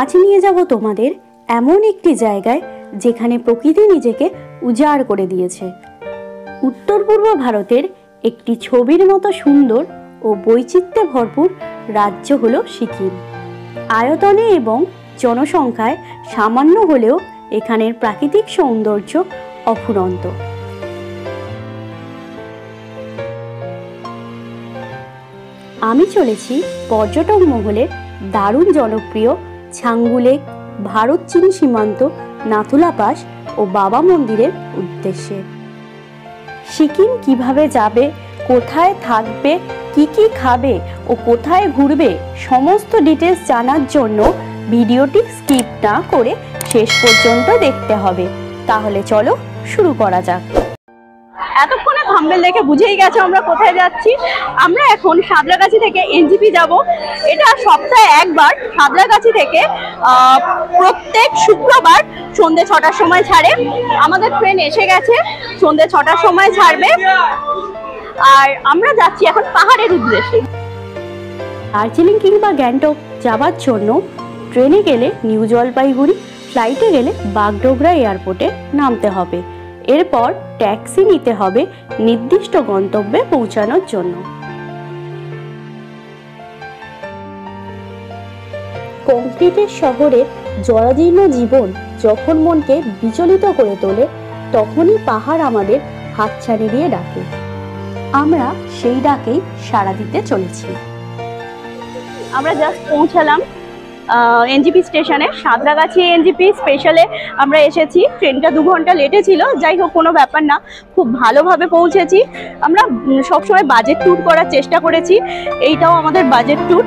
आज নিয়ে যাব তোমাদের এমন একটি জায়গায় যেখানে প্রকৃতি নিজেকে উজাড় করে দিয়েছে। উত্তর পূর্ব ভারতের একটি ছবির মতো সুন্দর ও বৈচিত্র্যে ভরপুর রাজ্য হলো সিকিম। আয়তনে এবং জনসংখ্যায় সামান্য হলেও এখানের প্রাকৃতিক সৌন্দর্য অফুরন্ত। আমি চলেছি পর্যটক মহলে দারুণ জনপ্রিয় ছাঙ্গু লেক, ভারত চীন সীমান্ত, নাথুলা পাস ও বাবা মন্দিরের উদ্দেশ্যে। সিকিম কিভাবে যাবে, কোথায় থাকবে, কি খাবে ও কোথায় ঘুরবে সমস্ত ডিটেলস জানার জন্য ভিডিওটি স্কিপ না করে শেষ পর্যন্ত দেখতে হবে। তাহলে চলো শুরু করা যাক। এতক্ষণে থাম্বনেল দেখে বুঝেই গেছো আমরা কোথায় যাচ্ছি। আমরা এখন সাঁতরাগাছি থেকে এনজিপি যাব। এটা সপ্তাহে একবার সাঁতরাগাছি থেকে প্রত্যেক শুক্রবার সন্ধ্যে 6টার সময় ছাড়ে। আমাদের ট্রেন এসে গেছে, সন্ধ্যে 6টার সময় ছাড়বে। আর আমরা যাচ্ছি এখন পাহাড়ের উদ্দেশ্যে। দার্জিলিং কিংবা গ্যাংটক যাওয়ার জন্য ট্রেনে গেলে নিউ জলপাইগুড়ি, ফ্লাইটে গেলে বাগডোগরা এয়ারপোর্টে নামতে হবে। এরপর ট্যাক্সি নিতে হবে নির্দিষ্ট গন্তব্যে পৌঁছানোর জন্য। কংক্রিটের শহরের জরাজীর্ণ জীবন যখন মনকে বিচলিত করে তোলে, তখনই পাহাড় আমাদের হাতছানি দিয়ে ডাকে। আমরা সেই ডাকেই সাড়া দিতে চলেছি। আমরা জাস্ট পৌঁছালাম এনজিপি স্টেশনে। সাঁতরাগাছি এনজিপি স্পেশালে আমরা এসেছি। ট্রেনটা 2 ঘন্টা লেটে ছিল, যাই হোক কোনো ব্যাপার না, খুব ভালোভাবে পৌঁছেছি। আমরা সবসময় বাজেট ট্যুর করার চেষ্টা করেছি, এইটাও আমাদের বাজেট ট্যুর।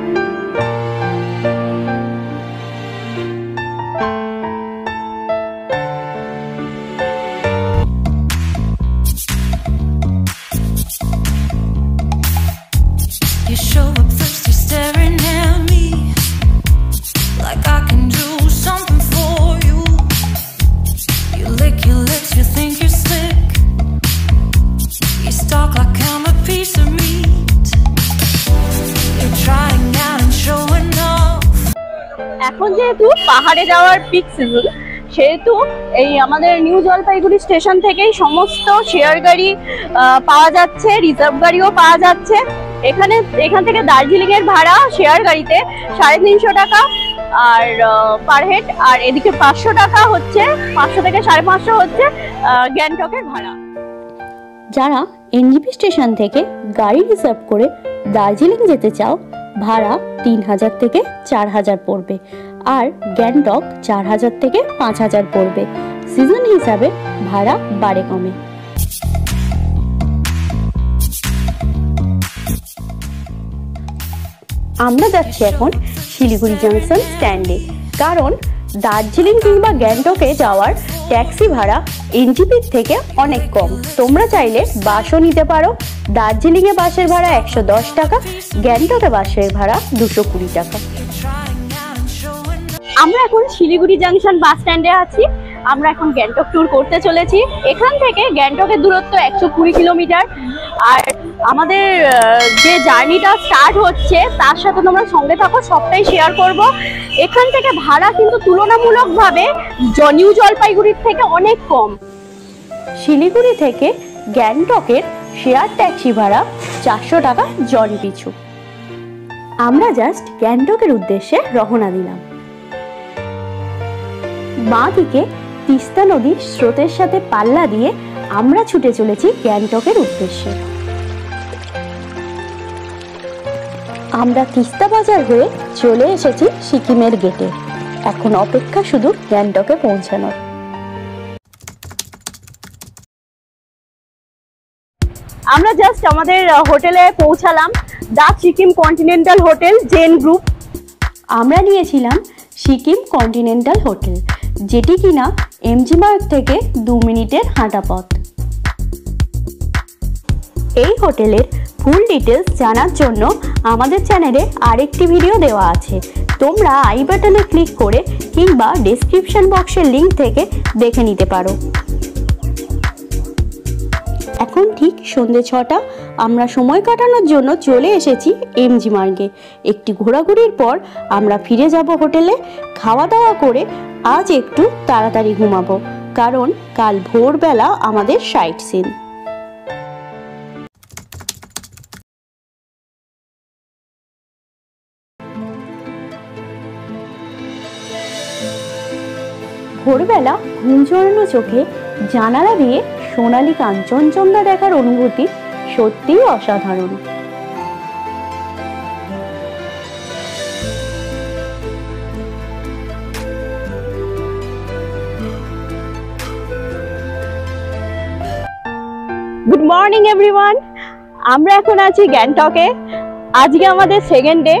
এখন যেহেতু পাহাড়ে যাওয়ার পিক সিজন, সেহেতু এই আমাদের নিউ জলপাইগুড়ি স্টেশন থেকেই সমস্ত শেয়ার গাড়ি পাওয়া যাচ্ছে, রিজার্ভ গাড়িও পাওয়া যাচ্ছে। এখান থেকে দার্জিলিং এর ভাড়া শেয়ার গাড়িতে 350 টাকা আর পার হেড, আর এদিকে 500 টাকা হচ্ছে, 500 থেকে 550 হচ্ছে গ্যাংটকের ভাড়া। যারা এনজিপি স্টেশন থেকে গাড়ি রিজার্ভ করে দার্জিলিং যেতে চাও, ভাড়া 3000 থেকে 4000 পড়বে, আর গ্যাংটক 4000 থেকে 5000 পড়বে। সিজন হিসাবে ভাড়া বাড়ে কমে। আমরা যাচ্ছি এখন শিলিগুড়ি জংশন স্ট্যান্ডে, কারণ দার্জিলিং কিংবা গ্যাংটকে যাওয়ার ট্যাক্সি ভাড়া এনজিপির থেকে অনেক কম। তোমরা চাইলে বাসও নিতে পারো। দার্জিলিংয়ে বাসের ভাড়া 110 টাকা, গ্যাংটকে বাসের ভাড়া 220 টাকা। আমরা এখন শিলিগুড়ি জংশন বাস স্ট্যান্ডে আছি। আমরা এখন গ্যাংটক ট্যুর করতে চলেছি। এখান থেকে গ্যাংটকের দূরত্ব 120 কিলোমিটার। আর আমাদের যে জার্নিটা স্টার্ট হচ্ছে, তার সাথে তোমরা সঙ্গে থাকো, সবটাই শেয়ার করব। এখান থেকে ভাড়া কিন্তু তুলনামূলকভাবে নিউ জলপাইগুড়ির থেকে অনেক কম। শিলিগুড়ি থেকে গ্যাংটকের শেয়ার ট্যাক্সি ভাড়া 400 টাকা জন পিছু। আমরা জাস্ট গ্যাংটকের উদ্দেশ্যে রওনা দিলাম। বাঁ দিকে তিস্তা নদীর স্রোতের সাথে পাল্লা দিয়ে আমরা ছুটে চলেছি গ্যাংটকের উদ্দেশ্যে। আমরা তিস্তা বাজার হয়ে চলে এসেছি সিকিমের গেটে। এখন অপেক্ষা শুধু গ্যাংটকে পৌঁছানোর। আমরা জাস্ট আমাদের হোটেলে পৌঁছালাম, the Sikkim continental hotel, gen group. আমরা নিয়েছিলাম সিকিম কন্টিনেন্টাল হোটেল, যেটি কিনা এমজি মার্গ থেকে 2 মিনিটের হাঁটা পথ। এই হোটেলের ফুল ডিটেলস জানার জন্য আমাদের চ্যানেলে আরেকটি ভিডিও দেওয়া আছে, তোমরা আই বাটনে ক্লিক করে কিংবা ডেসক্রিপশন বক্সের লিঙ্ক থেকে দেখে নিতে পারো। এখন ঠিক সন্ধ্যে ৬টা আমরা সময় কাটানোর জন্য চলে এসেছি এমজি মার্গে। একটি ঘোরাঘুরির পর আমরা ফিরে যাব হোটেলে, খাওয়া দাওয়া করে আজ একটু তাড়াতাড়ি ঘুমাবো কারণ কাল ভোরবেলা আমাদের সাইট সিন। ভোরবেলা ঘুম জড়ানো চোখে জানালা দিয়ে সোনালী কাঞ্চনজঙ্ঘা দেখার অনুভূতি সত্যিই অসাধারণ। গুড মর্নিং এভরিওয়ান, আমরা এখন আছি গ্যাংটকে। আজকে আমাদের সেকেন্ড ডে,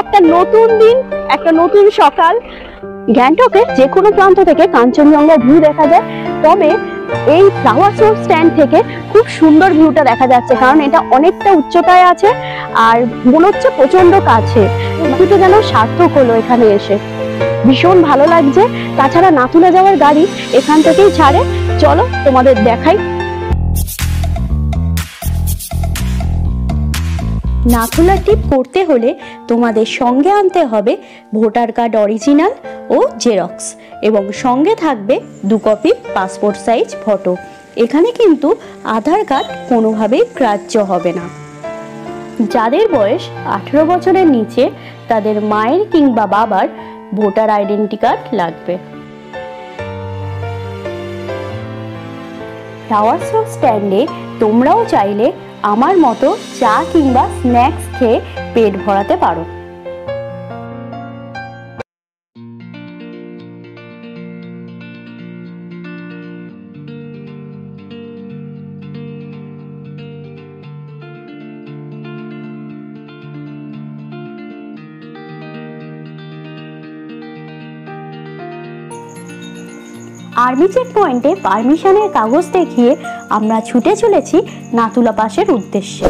একটা নতুন দিন, একটা নতুন সকাল। গ্যাংটকের যে কোনো প্রান্ত থেকে কাঞ্চনজঙ্ঘা ভিউ দেখা যায়, তবে এই ফ্লাওয়ার সোর্স স্ট্যান্ড থেকে খুব সুন্দর ভিউটা দেখা যাচ্ছে কারণ এটা অনেকটা উচ্চতায় আছে আর মনে হচ্ছে প্রচন্ড কাছে। ভিউটা যেন সার্থক হলো এখানে এসে, ভীষণ ভালো লাগছে। তাছাড়া নাথুলা যাওয়ার গাড়ি এখান থেকেই ছাড়ে, চলো তোমাদের দেখাই। নাথুলা ট্রিপ করতে হলে তোমাদের সঙ্গে আনতে হবে ভোটার কার্ড অরিজিনাল ও জেরক্স এবং সঙ্গে থাকবে 2 কপি পাসপোর্ট সাইজ ফটো। এখানে কিন্তু আধার কার্ড কোনোভাবেই গ্রাহ্য হবে না। যাদের বয়স 18 বছরের নিচে তাদের মায়ের কিংবা বাবার ভোটার আইডেন্টি কার্ড লাগবে। টাওয়ার সোপ স্ট্যান্ডে তোমরাও চাইলে আমার মতো চা কিংবা স্ন্যাক্স খেয়ে পেট ভরাতে পারো। আর্মি চেক পয়েন্টে পারমিশনের কাগজ দেখিয়ে আমরা ছুটে চলেছি নাথুলা পাসের উদ্দেশ্যে।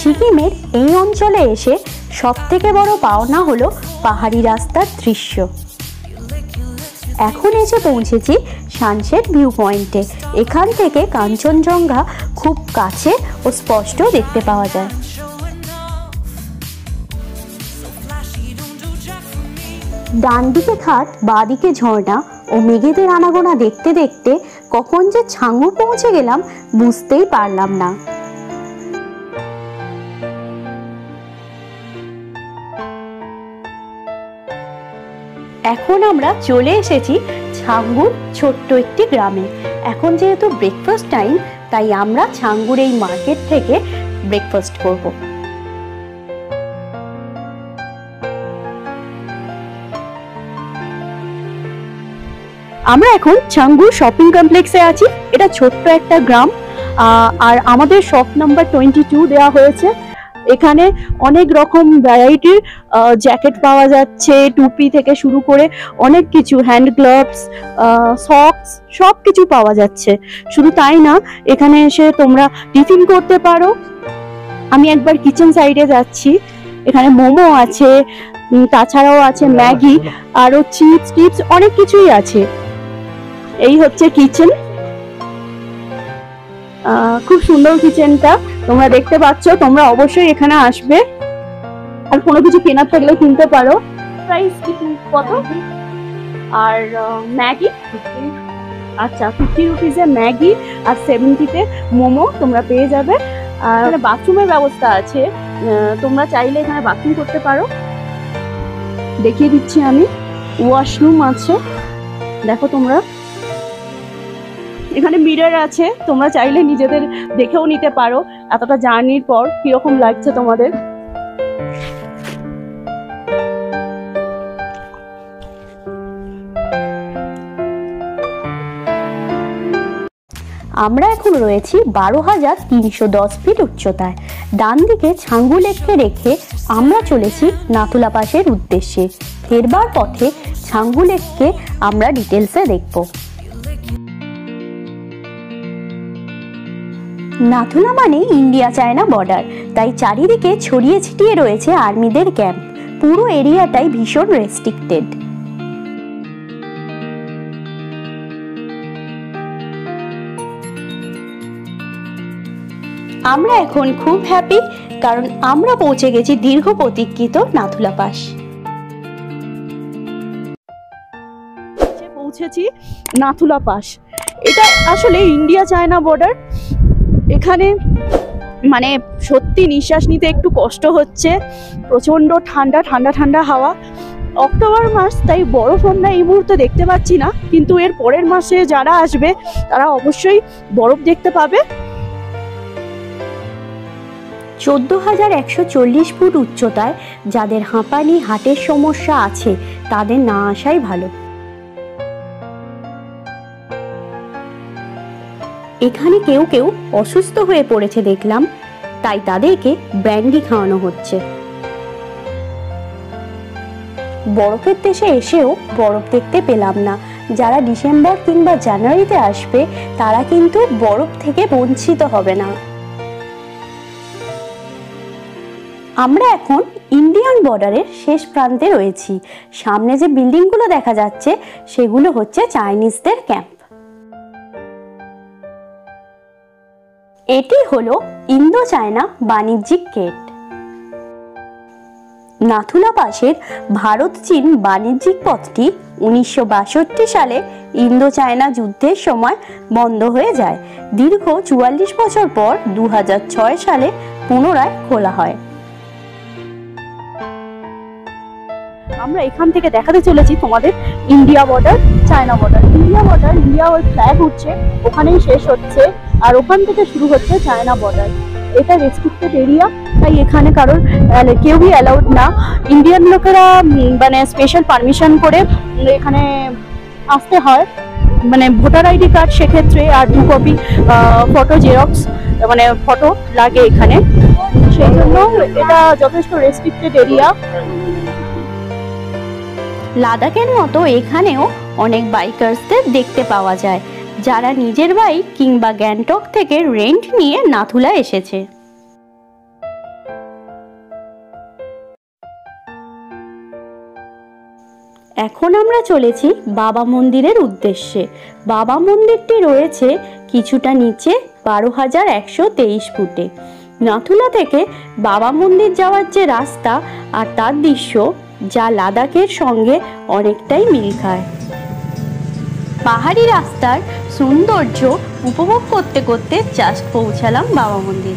সিকিমের এই অঞ্চলে এসে সবথেকে বড় পাওনা হলো পাহাড়ি রাস্তার দৃশ্য। এখন এসে পৌঁছেছি সানসেট ভিউ পয়েন্টে। এখান থেকে কাঞ্চনজঙ্ঘা খুব কাছে ও স্পষ্ট দেখতে পাওয়া যায়। ডান দিকে খাট, বাঁ দিকে ঝর্ণা ও মেঘেদের আনাগোনা দেখতে দেখতে কখন যে ছাঙ্গু পৌঁছে গেলাম বুঝতেই পারলাম না। এখন আমরা চলে এসেছি ছাঙ্গুর ছোট্ট একটি গ্রামে। এখন যেহেতু ব্রেকফাস্ট টাইম, তাই আমরা ছাঙ্গুর এই মার্কেট থেকে ব্রেকফাস্ট করব। আমরা এখন ছাঙ্গুর শপিং কমপ্লেক্সে আছি। এটা ছোট্ট একটা গ্রাম আর আমাদের শপ নাম্বার 22 দেওয়া হয়েছে। এখানে অনেক রকম ভ্যারাইটির জ্যাকেট পাওয়া যাচ্ছে, টুপি থেকে শুরু করে অনেক কিছু, হ্যান্ড গ্লাভস, সক্স, সব কিছু পাওয়া যাচ্ছে। শুধু তাই না, এখানে এসে তোমরা টিফিন করতে পারো। আমি একবার কিচেন সাইডে যাচ্ছি, এখানে মোমো আছে, তাছাড়াও আছে ম্যাগি, আরও চিপস টিপস অনেক কিছুই আছে। এই হচ্ছে কিচেন, খুব সুন্দর কিচেনটা তোমরা দেখতে পাচ্ছ। তোমরা অবশ্যই এখানে আসবে, আর কোনো কিছু কেনার থাকলে কিনতে পারো। প্রাইস কত? আর ম্যাগি, আচ্ছা 50 রুপিসে ম্যাগি আর 70তে মোমো তোমরা পেয়ে যাবে। আর এখানে বাথরুমের ব্যবস্থা আছে, তোমরা চাইলে এখানে বাথরুম করতে পারো। দেখিয়ে দিচ্ছি আমি, ওয়াশরুম আছে, দেখো তোমরা এখানে মিরর আছে, তোমরা চাইলে নিজেদের দেখেও নিতে পারো এতটা জার্নির পর কিরকম লাগছে তোমাদের। আমরা এখন রয়েছি 12,310 ফিট উচ্চতায়। ডান দিকে ছাঙ্গু লেককে রেখে আমরা চলেছি নাথুলা পাসের উদ্দেশ্যে। ফেরবার পথে ছাঙ্গু লেককে আমরা ডিটেলসে দেখবো। नाथुला माने इंडिया चायना बॉर्डर, ताई चारिदिके छड़िए छिटिए रयेछे आर्मीदेर कैम्प। पुरो एरियाटाई भीषण रेस्ट्रिक्टेड। आम्रा एखोन खूब हैप्पी कारण आम्रा पहुंचे गेछि दीर्घ प्रतीक्षित नाथुला पास। पहुंचेछि नाथुला पास, एटा आसले इंडिया चायना बॉर्डर। एखाने माने सत्यि निश्वास निते एकटु कष्ट होच्छे, प्रचंड ठंडा ठंडा ठंडा हवा। अक्टोबर मास ताई बरफ अन्ना एई मुहूर्ते देखते पाচ্ছি না, किन्तु एर परेर मासे जारा आसबे तारा अवश्यई बरफ देखते पाबे। 14,140 फुट उच्चताय जादेर हाँपानी हाटेर समस्या आछे तादेर ना आसाई भालो। एखाने केउ केउ असुस्थ हुए पड़ेछे देखलाम, ताई तादेरके ब्र्यांडी खावानो होच्छे। बरफेर देशे एसेओ बरफ देखते पेलाम ना। जारा डिसेम्बर किंबा जानुआरिते आसबे तारा किन्तु बरफ थेके बंचित होबे ना। আমরা এখন ইন্ডিয়ান বর্ডারের শেষ প্রান্তে রয়েছি। সামনে যে বিল্ডিংগুলো দেখা যাচ্ছে সেগুলো হচ্ছে চাইনিজদের ক্যাম্প। এটি হলো ইন্দো চায়না বাণিজ্যিক গেট। নাথুলা পাশের ভারত চীন বাণিজ্যিক পথটি 1962 সালে ইন্দো চায়না যুদ্ধের সময় বন্ধ হয়ে যায়। দীর্ঘ 44 বছর পর 2006 সালে পুনরায় খোলা হয়। আমরা এখান থেকে দেখাতে চলেছি তোমাদের India border China border. India border, India ওই ফ্ল্যাগ উঠছে ওখানেই শেষ হচ্ছে, আর ওখান থেকে শুরু হচ্ছে চায়না বর্ডার। এটা রেস্ট্রিক্টেড এরিয়া, তাই এখানে কারোর কেউই অ্যালাউড না। ইন্ডিয়ান লোকেরা মানে স্পেশাল পারমিশন করে এখানে আসতে হয়, মানে ভোটার আইডি কার্ড সেক্ষেত্রে আর 2 কপি ফটো জেরক্স মানে ফটো লাগে এখানে, সেই জন্য এটা যথেষ্ট রেস্ট্রিক্টেড এরিয়া। লাদাখের মতো এখানেও অনেক বাইকার্সদের দেখতে পাওয়া যায় যারা নিজের বাইক কিংবা গ্যাংটক থেকে রেন্ট নিয়ে নাথুলা এসেছে। এখন আমরা চলেছি বাবা মন্দিরের উদ্দেশ্যে। বাবা মন্দিরটি রয়েছে কিছুটা নিচে 12,123 ফুটে। নাথুলা থেকে বাবা মন্দির যাওয়ার যে রাস্তা আর তার দৃশ্য যা লাদাখের সঙ্গে অনেকটাই মিল খায়। পাহাড়ি রাস্তার সৌন্দর্য উপভোগ করতে করতে জাস্ট পৌঁছালাম বাবা মন্দির।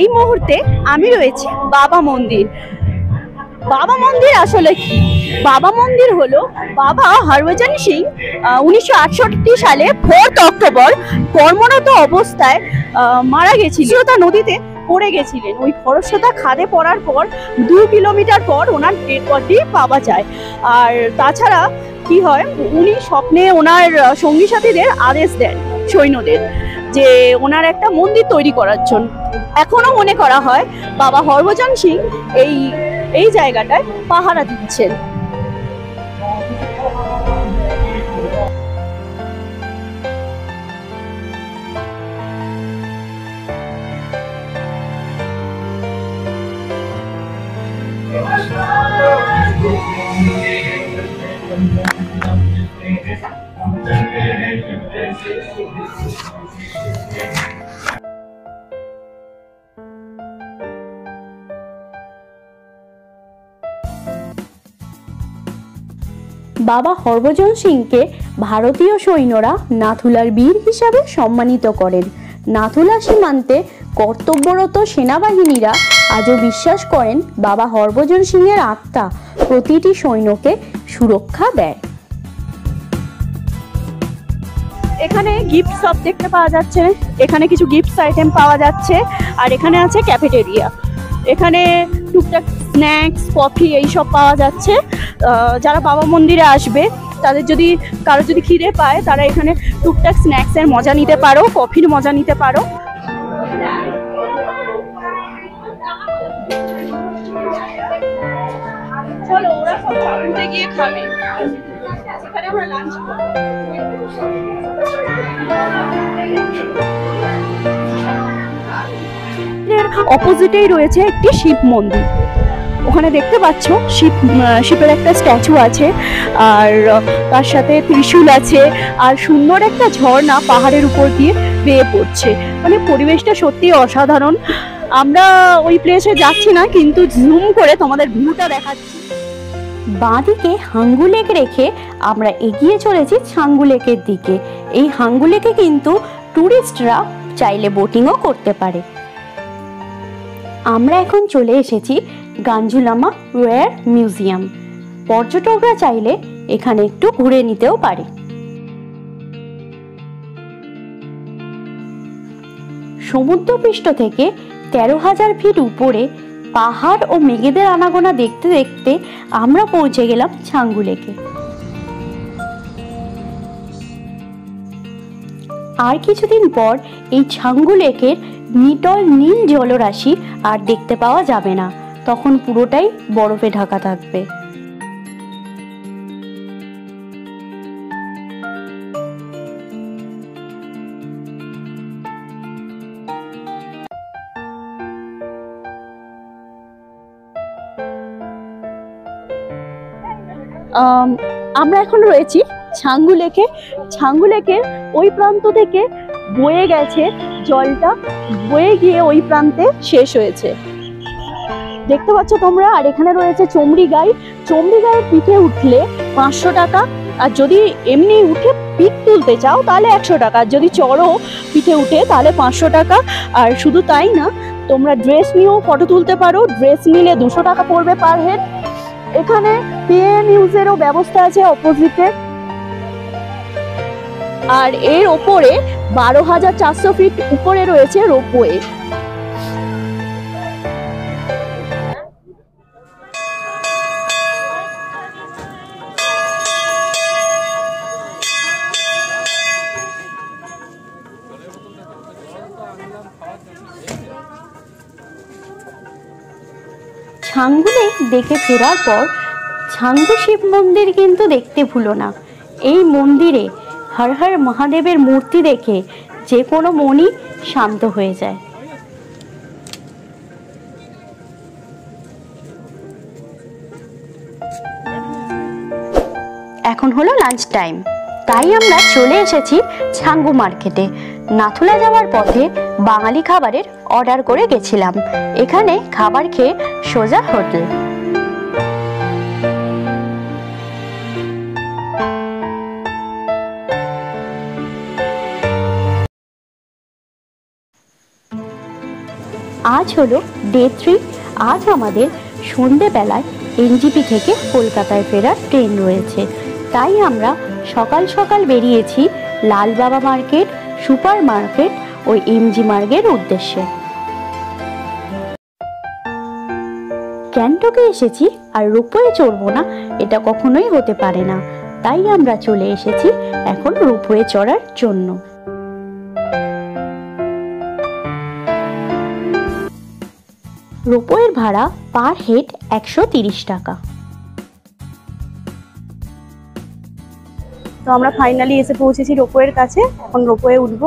এই মুহূর্তে আমি রয়েছি বাবা মন্দির। বাবা মন্দির আসলে কি? বাবা মন্দির হলো বাবা হরভজন সিং 1968 সালে 4 অক্টোবর কর্মরত অবস্থায় মারা গেছিলেন। তা নদীতে পড়ে গেছিলেন, ওই খরস্রোতা খাদে পড়ার পর 2 কিলোমিটার পর ওনার ডেড বডি পাওয়া যায়। আর তাছাড়া কি হয়, উনি স্বপ্নে ওনার সঙ্গী সাথীদের আদেশ দেন সৈন্যদের যে ওনার একটা মন্দির তৈরি করার জন্য। এখনো মনে করা হয় বাবা হরভজন সিং এই জায়গাটায় পাহারা দিচ্ছেন। বাবা হরভজন সিংকে ভারতীয় সৈন্যরা নাথুলার বীর হিসাবে সম্মানিত করেন। নাথুলা সীমান্তে কর্তব্যরত সেনাবাহিনীরা আজও বিশ্বাস করেন বাবা হরভজন সিংয়ের আত্মা প্রতিটি সৈন্যকে সুরক্ষা দেয়। এখানে গিফট শপ দেখতে পাওয়া যাচ্ছে, এখানে কিছু গিফটস আইটেম পাওয়া যাচ্ছে। আর এখানে আছে ক্যাফেটেরিয়া, এখানে টুকটাক স্ন্যাক্স কফি এইসব পাওয়া যাচ্ছে। যারা বাবা মন্দিরে আসবে তাদের যদি কারো যদি খিদে পায় তারা এখানে টুকটাক স্ন্যাক্সের মজা নিতে পারো, কফির মজা নিতে পারো। অপোজিটেই রয়েছে একটি শিব মন্দির। ওখানে দেখতে পাচ্ছ শিবের একটা স্ট্যাচু আছে, আর তার সাথে ত্রিশূল আছে, আর সুন্দর একটা ঝর্ণা পাহাড়ের উপর দিয়ে বেয়ে পড়ছে। মানে পরিবেশটা সত্যি অসাধারণ। আমরা ওই প্লেসে যাচ্ছি না, কিন্তু জুম করে তোমাদের ভিউটা দেখাচ্ছি। বাঁদিকে হাঙ্গু লেক রেখে আমরা এগিয়ে চলেছি ছাঙ্গু লেকের দিকে। এই হাঙ্গু লেকে কিন্তু ট্যুরিস্টরা চাইলে বোটিংও করতে পারে। আমরা এখন চলে এসেছি গাঞ্জুলামা ওয়ার মিউজিয়াম। পর্যটকরা চাইলে এখানে একটু ঘুরে নিতেও পারে। সমুদ্রপৃষ্ঠ থেকে 13,000 ফিট উপরে পাহাড় ও মেঘেদের আনাগোনা দেখতে দেখতে আমরা পৌঁছে গেলাম ছাঙ্গু লেকে। আর কিছুদিন পর এই ছাঙ্গু লেকের নিটল নীল জলরাশি আর দেখতে পাওয়া যাবে না, তখন পুরোটাই বরফে ঢাকা থাকবে। আমরা এখন রয়েছি ছাঙ্গু লেকে। ছাঙ্গু লেকের ওই প্রান্ত থেকে বয়ে গেছে জলটা, বয়ে গিয়ে ওই প্রান্তে শেষ হয়েছে, দেখতে পাচ্ছ তোমরা। আর এখানে রয়েছে চমড়ি গাই। চমড়ি গায়ের পিঠে উঠলে 500 টাকা, আর যদি এমনি উঠে পিক তুলতে চাও তাহলে 100 টাকা, আর যদি চড়ো পিঠে উঠে তাহলে 500 টাকা। আর শুধু তাই না, তোমরা ড্রেস নিয়েও ফটো তুলতে পারো। ড্রেস নিলে 200 টাকা পড়বে পার হেড। এখানে পিএম ইউজেরও ব্যবস্থা আছে অপোজিটে। আর এর ওপরে 12,400 ফিট উপরে রয়েছে রোপওয়ে। ছাঙ্গু লেক দেখে ফেরার পর ছাঙ্গু শিব মন্দির কিন্তু দেখতে ভুলো না। এই মন্দিরে হর হর মহাদেবের মূর্তি দেখে যে কোনো মনই শান্ত হয়ে যায়। এখন হলো লাঞ্চ টাইম, তাই আমরা চলে এসেছি ছাঙ্গু মার্কেটে। নাথুলা যাওয়ার পথে বাঙালি খাবারের অর্ডার করে গেছিলাম। এখানে খাবার খেয়ে সোজা হোটেল। আজ হলো ডে 3। আজ আমাদের সন্ধেবেলায় এনজিপি থেকে কলকাতায় ফেরার ট্রেন রয়েছে, তাই আমরা সকাল সকাল বেরিয়েছি Lal Baba market, super market ও এমজি মার্গের উদ্দেশ্যে। গ্যাংটকে এসেছি আর রোপওয়ে চড়বো না, এটা কখনোই হতে পারে না। তাই আমরা চলে এসেছি এখন রোপওয়ে চড়ার জন্য। রোপওয়ের ভাড়া পার হেড 130 টাকা। তো আমরা ফাইনালি এসে পৌঁছেছি রোপওয়ের কাছে, এখন রোপওয়ে উঠবো।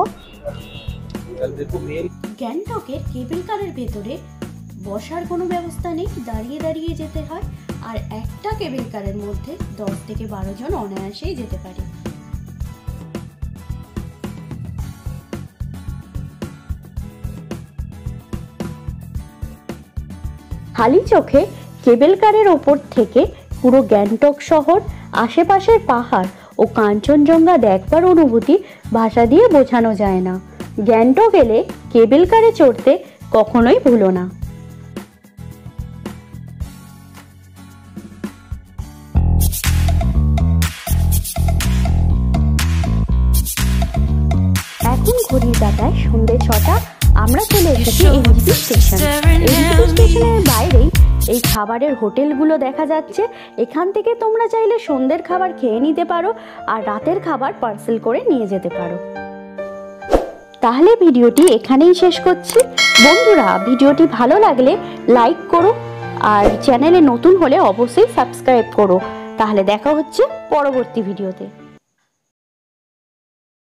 গ্যাংটকের কেবল কারের ভেতরে বসার কোনো ব্যবস্থা নেই, দাঁড়িয়ে দাঁড়িয়ে যেতে হয়। আর একটা কেবল কারের মধ্যে 10 থেকে 12 জন অনায়াসেই যেতে পারে। খালি চোখে কেবল কারের ওপর থেকে পুরো গ্যাংটক শহর, আশেপাশের পাহাড় ও কাঞ্চনজঙ্ঘা দেখবার অনুভূতি ভাষা দিয়ে বোঝানো যায় না। গ্যাংটক এলে কেবল কারে চড়তে কখনোই ভুলো না। এখন ঘড়ির কাঁটায় সন্ধ্যে 6টা। আমরা চলে এসেছি এনজিপি স্টেশন। এনজিপি স্টেশনের বাইরেই এই খাবারের হোটেলগুলো দেখা যাচ্ছে। এখান থেকে তোমরা চাইলে সন্ধ্যের খাবার খেয়ে নিতে পারো, আর রাতের খাবার পার্সেল করে নিয়ে যেতে পারো। তাহলে ভিডিওটি এখানেই শেষ করছি। বন্ধুরা, ভিডিওটি ভালো লাগলে লাইক করো, আর চ্যানেলে নতুন হলে অবশ্যই সাবস্ক্রাইব করো। তাহলে দেখা হচ্ছে পরবর্তী ভিডিওতে।